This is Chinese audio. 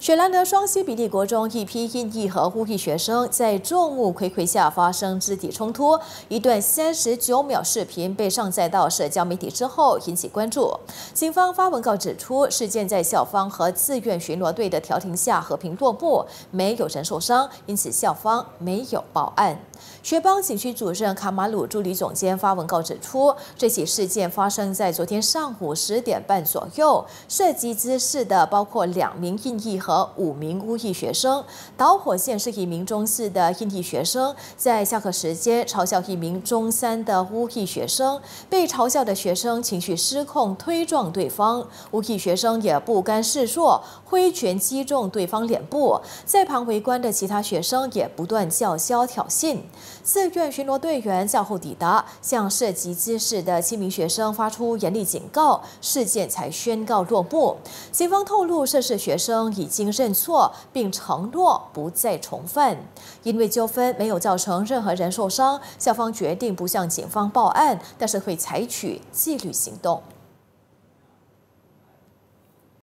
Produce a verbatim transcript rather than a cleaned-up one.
雪兰莪双溪比利国中一批印裔和巫裔学生在众目睽睽下发生肢体冲突，一段三十九秒视频被上载到社交媒体之后引起关注。警方发文告指出，事件在校方和自愿巡逻队的调停下和平落幕，没有人受伤，因此校方没有报案。学邦警区主任卡马鲁助理总监发文告指出，这起事件发生在昨天上午十点半左右，涉及滋事的包括两名印裔和 和五名巫裔学生，导火线是一名中四的印裔学生在下课时间嘲笑一名中三的巫裔学生，被嘲笑的学生情绪失控，推撞对方，巫裔学生也不甘示弱，挥拳击中对方脸部，在旁围观的其他学生也不断叫嚣挑衅。自愿巡逻队员较后抵达，向涉及滋事的七名学生发出严厉警告，事件才宣告落幕。警方透露，涉事学生已经 已经认错，并承诺不再重犯。因为纠纷没有造成任何人受伤，校方决定不向警方报案，但是会采取纪律行动。